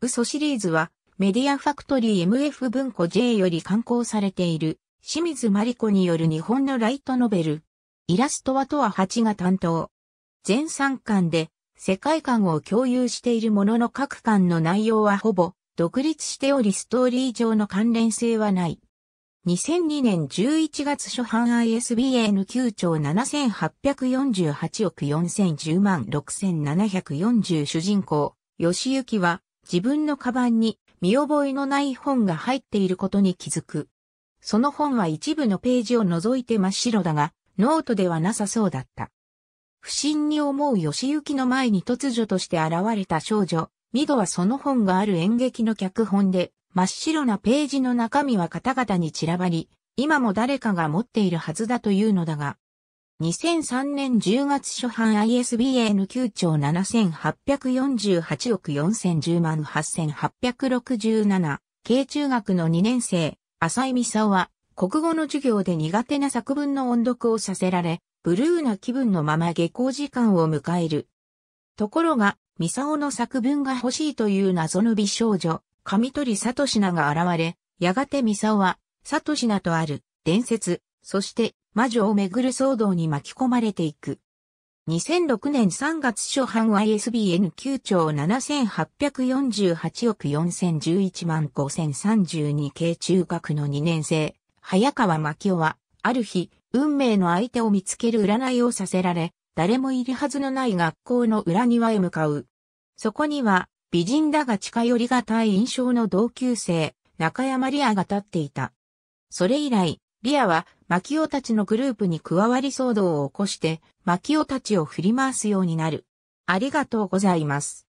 嘘シリーズは、メディアファクトリー MF 文庫 J より刊行されている、清水まり子による日本のライトノベル。イラストはtoi8が担当。全3巻で、世界観を共有しているものの各巻の内容はほぼ、独立しておりストーリー上の関連性はない。2002年11月初版 ISBN 9兆7848億4010万6740主人公、義行は自分のカバンに見覚えのない本が入っていることに気づく。その本は一部のページを除いて真っ白だが、ノートではなさそうだった。不審に思う義行の前に突如として現れた少女、ミドはその本がある演劇の脚本で、真っ白なページの中身はカタカタに散らばり、今も誰かが持っているはずだというのだが、2003年10月初版 ISBN 9兆7848億4010万8867、慶中学の2年生、浅井操は、国語の授業で苦手な作文の音読をさせられ、ブルーな気分のまま下校時間を迎える。ところが、操の作文が欲しいという謎の美少女。上取聡那が現れ、やがて操は、聡那とある、伝説、そして、魔女をめぐる騒動に巻き込まれていく。2006年3月初版 ISBN 9兆7848億4011万5032慶中学の2年生、早川真希夫は、ある日、運命の相手を見つける占いをさせられ、誰もいるはずのない学校の裏庭へ向かう。そこには、美人だが近寄りがたい印象の同級生、中山莉愛が立っていた。それ以来、莉愛は、真夫たちのグループに加わり騒動を起こして、真夫たちを振り回すようになる。ありがとうございます。